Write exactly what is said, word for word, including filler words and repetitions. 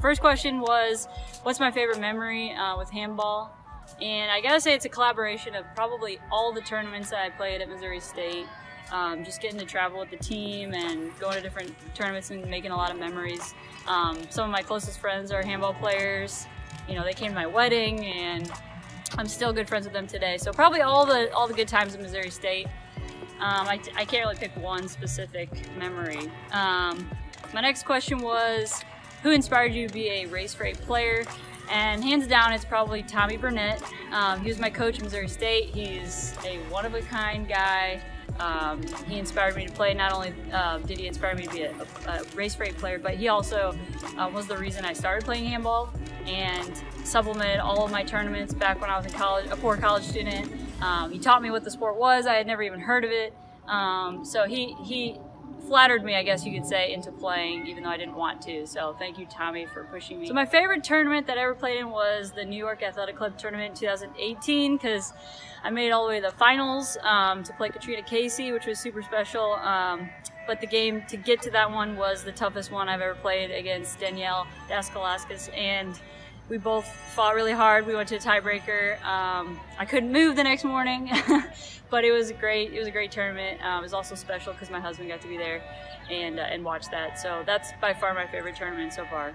First question was, what's my favorite memory uh, with handball? And I gotta say it's a collaboration of probably all the tournaments that I played at Missouri State. Um, just getting to travel with the team and going to different tournaments and making a lot of memories. Um, some of my closest friends are handball players. You know, they came to my wedding and I'm still good friends with them today. So probably all the, all the good times at Missouri State. Um, I, I can't really pick one specific memory. Um, my next question was, who inspired you to be a Race four Eight player? And hands down, it's probably Tommy Burnett. Um, he was my coach at Missouri State. He's a one-of-a-kind guy. Um, he inspired me to play. Not only uh, did he inspire me to be a, a, a Race four Eight player, but he also uh, was the reason I started playing handball and supplemented all of my tournaments back when I was in college, a poor college student. Um, he taught me what the sport was. I had never even heard of it. Um, so he, he flattered me, I guess you could say, into playing, even though I didn't want to. So thank you, Tommy, for pushing me. So my favorite tournament that I ever played in was the New York Athletic Club Tournament in two thousand eighteen, because I made it all the way to the finals um, to play Katrina Casey, which was super special. Um, but the game to get to that one was the toughest one I've ever played against Danielle Daskalakis, and we both fought really hard. We went to a tiebreaker. Um, I couldn't move the next morning, but it was a great. It was a great tournament. Uh, it was also special because my husband got to be there and uh, and watch that. So that's by far my favorite tournament so far.